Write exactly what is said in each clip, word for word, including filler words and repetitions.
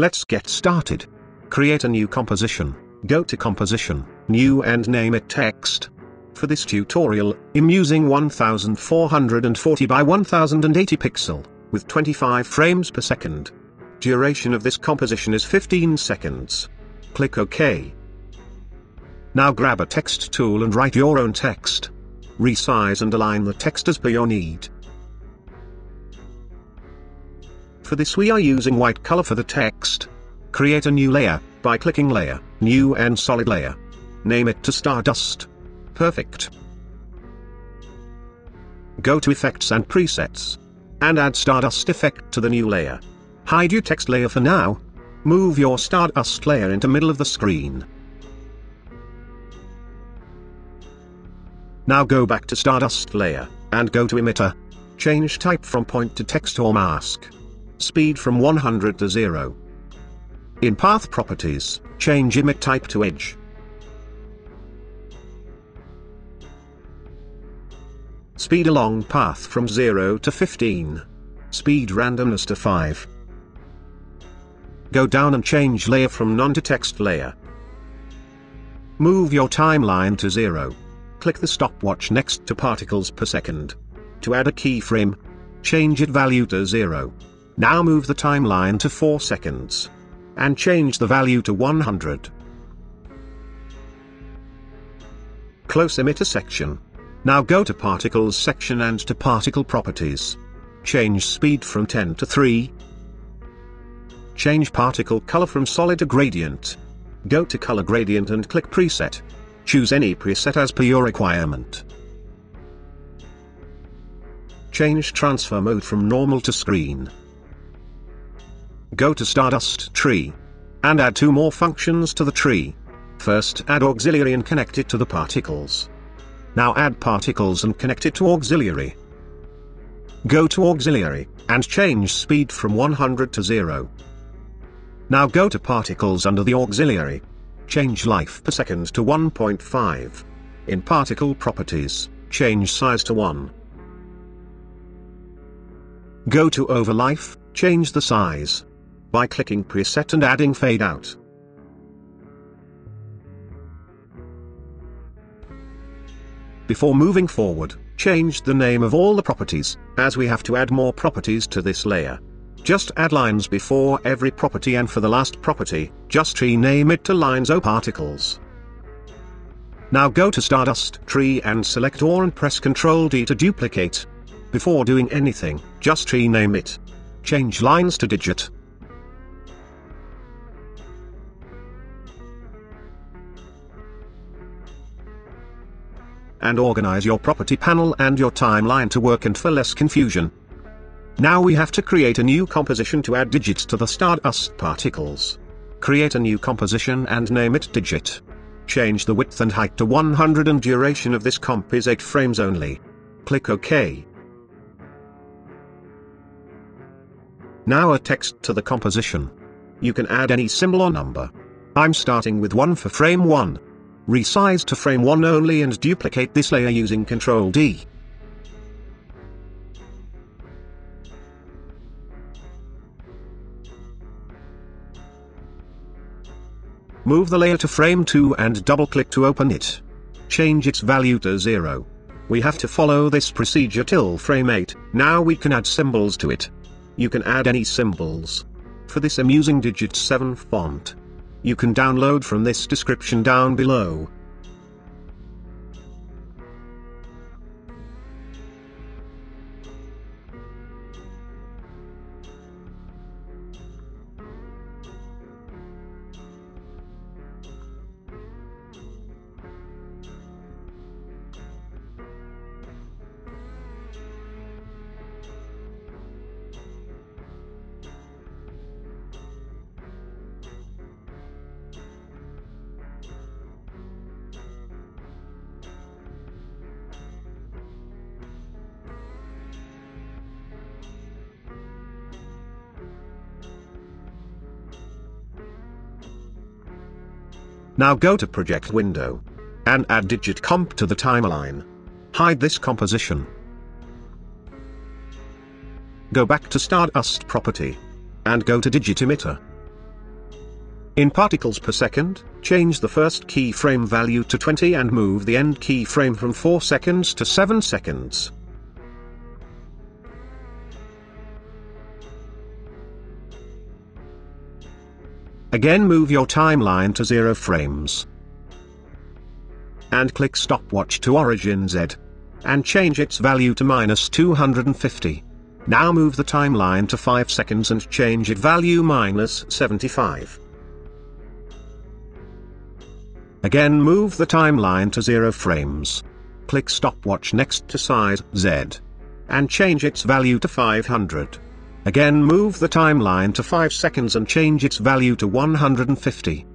Let's get started. Create a new composition. Go to Composition, New and name it Text. For this tutorial, I'm using one thousand four hundred forty by one thousand eighty pixel, with twenty-five frames per second. Duration of this composition is fifteen seconds. Click OK. Now grab a text tool and write your own text. Resize and align the text as per your need. For this we are using white color for the text. Create a new layer, by clicking Layer, New and Solid Layer. Name it to Stardust. Perfect. Go to Effects and Presets. And add Stardust effect to the new layer. Hide your text layer for now. Move your Stardust layer into middle of the screen. Now go back to Stardust layer, and go to Emitter. Change type from point to text or mask. Speed from one hundred to zero. In Path Properties, change Emit type to Edge. Speed along path from zero to fifteen. Speed randomness to five. Go down and change layer from none to text layer. Move your timeline to zero. Click the stopwatch next to particles per second. To add a keyframe, change it value to zero. Now move the timeline to four seconds. And change the value to one hundred. Close Emitter section. Now go to Particles section and to Particle Properties. Change Speed from ten to three. Change Particle Color from Solid to Gradient. Go to Color Gradient and click Preset. Choose any preset as per your requirement. Change Transfer Mode from Normal to Screen. Go to Stardust Tree. And add two more functions to the tree. First add Auxiliary and connect it to the Particles. Now add Particles and connect it to Auxiliary. Go to Auxiliary, and change Speed from one hundred to zero. Now go to Particles under the Auxiliary. Change Life per second to one point five. In Particle Properties, change Size to one. Go to Over Life, change the size by clicking Preset and adding Fade Out. Before moving forward, change the name of all the properties, as we have to add more properties to this layer. Just add lines before every property, and for the last property, just rename it to Lines or Particles. Now go to Stardust Tree and select or and press control D to duplicate. Before doing anything, just rename it. Change Lines to Digit. And organize your property panel and your timeline to work and for less confusion. Now we have to create a new composition to add digits to the Stardust particles. Create a new composition and name it Digit. Change the width and height to one hundred and duration of this comp is eight frames only. Click OK. Now add text to the composition. You can add any symbol or number. I'm starting with one for frame one. Resize to frame one only and duplicate this layer using control D. Move the layer to frame two and double-click to open it. Change its value to zero. We have to follow this procedure till frame eight, now we can add symbols to it. You can add any symbols. For this I'm using Digital seven font. You can download from this description down below. Now go to Project Window. And add Digit Comp to the timeline. Hide this composition. Go back to Stardust Property. And go to Digit Emitter. In particles per second, change the first keyframe value to twenty and move the end keyframe from four seconds to seven seconds. Again, move your timeline to zero frames. And click stopwatch to origin Z. And change its value to minus two hundred fifty. Now move the timeline to five seconds and change its value minus seventy-five. Again, move the timeline to zero frames. Click stopwatch next to size Z. And change its value to five hundred. Again, move the timeline to five seconds and change its value to one hundred fifty.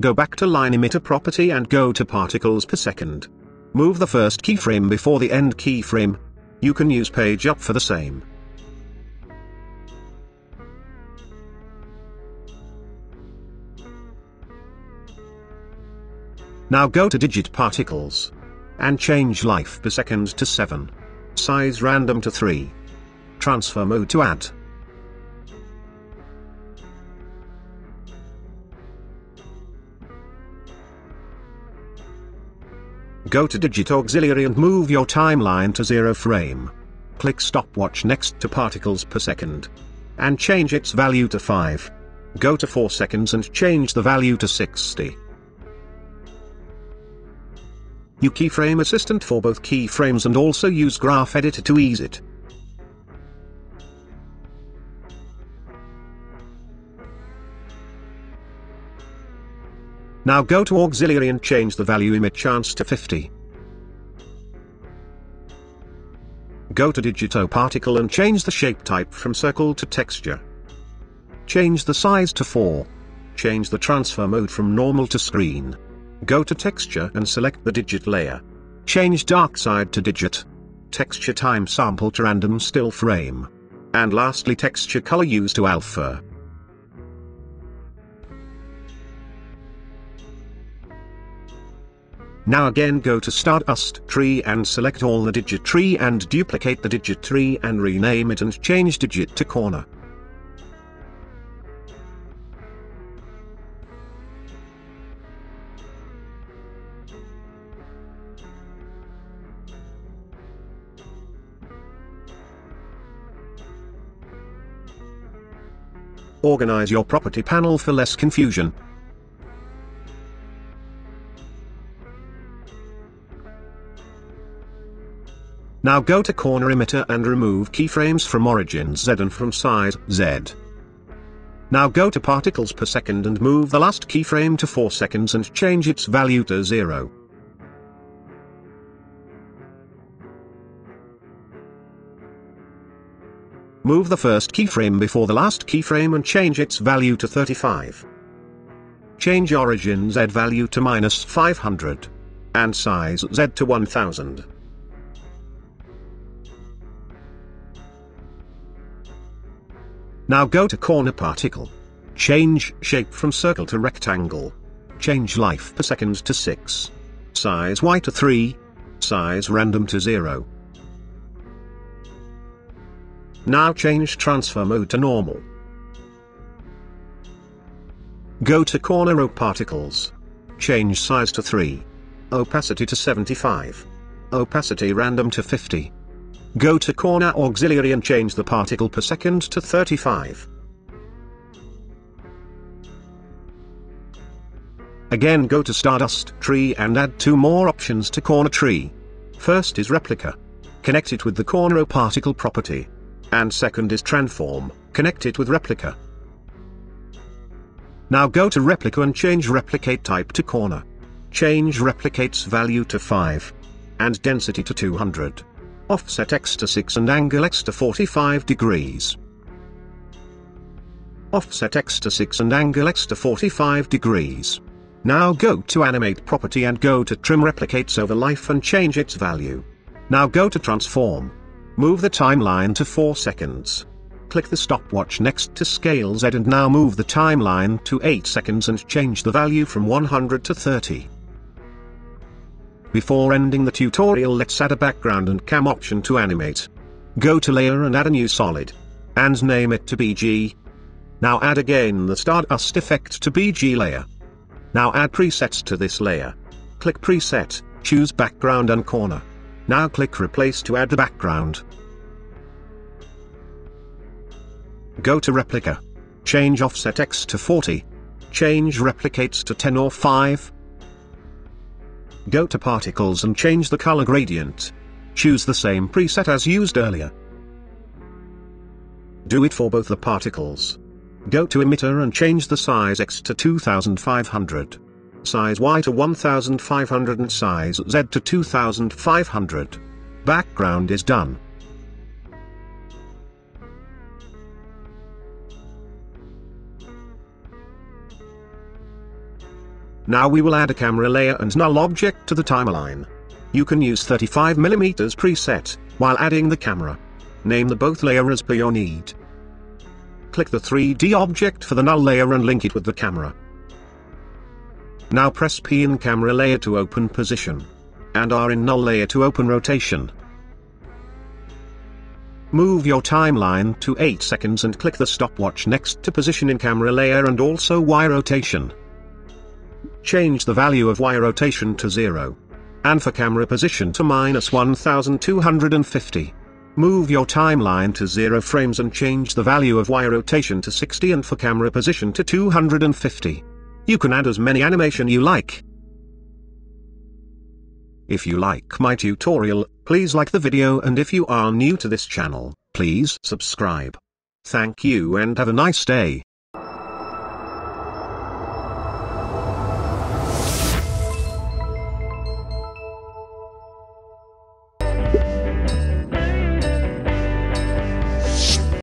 Go back to line emitter property and go to particles per second. Move the first keyframe before the end keyframe. You can use page up for the same. Now go to digit particles. And change life per second to seven. Size random to three. Transfer mode to add. Go to digit auxiliary and move your timeline to zero frame. Click stopwatch next to particles per second. And change its value to five. Go to four seconds and change the value to sixty. Use keyframe assistant for both keyframes and also use graph editor to ease it. Now go to auxiliary and change the value emit chance to fifty. Go to digito particle and change the shape type from circle to texture. Change the size to four. Change the transfer mode from normal to screen. Go to texture and select the digit layer. Change dark side to digit. Texture time sample to random still frame. And lastly, texture color use to alpha. Now again, go to Stardust tree and select all the digit tree and duplicate the digit tree and rename it and change digit to corner. Organize your property panel for less confusion. Now go to corner emitter and remove keyframes from origin Z and from size Z. Now go to particles per second and move the last keyframe to four seconds and change its value to zero. Move the first keyframe before the last keyframe and change its value to thirty-five. Change origin Z value to minus five hundred. And size Z to one thousand. Now go to corner particle. Change shape from circle to rectangle. Change life per second to six. Size Y to three. Size random to zero. Now change transfer mode to normal. Go to corner row particles. Change size to three. Opacity to seventy-five. Opacity random to fifty. Go to corner auxiliary and change the particle per second to thirty-five. Again, go to Stardust tree and add two more options to corner tree. First is replica. Connect it with the corner row particle property. And second is transform, connect it with replica. Now go to replica and change replicate type to corner. Change replicate's value to five. And density to two hundred. Offset X to six and angle X to forty-five degrees. Offset X to six and angle X to forty-five degrees. Now go to animate property and go to trim replicates over life and change its value. Now go to transform. Move the timeline to four seconds. Click the stopwatch next to scale Z and now move the timeline to eight seconds and change the value from one hundred to thirty. Before ending the tutorial, let's add a background and cam option to animate. Go to layer and add a new solid. and name it to B G. Now add again the Stardust effect to B G layer. Now add presets to this layer. Click preset, choose background and corner. Now click replace to add the background. Go to replica. Change offset X to forty. Change replicates to ten or five. Go to particles and change the color gradient. Choose the same preset as used earlier. Do it for both the particles. Go to emitter and change the size X to two thousand five hundred, size Y to one thousand five hundred and size Z to two thousand five hundred. Background is done. Now we will add a camera layer and null object to the timeline. You can use thirty-five millimeter preset, while adding the camera. Name the both layer as per your need. Click the three D object for the null layer and link it with the camera. Now press P in camera layer to open position, and R in null layer to open rotation. Move your timeline to eight seconds and click the stopwatch next to position in camera layer and also Y rotation. Change the value of Y rotation to zero. And for camera position to minus one thousand two hundred fifty. Move your timeline to zero frames and change the value of Y rotation to sixty and for camera position to two hundred fifty. You can add as many animation you like. If you like my tutorial, please like the video, and if you are new to this channel, please subscribe. Thank you and have a nice day.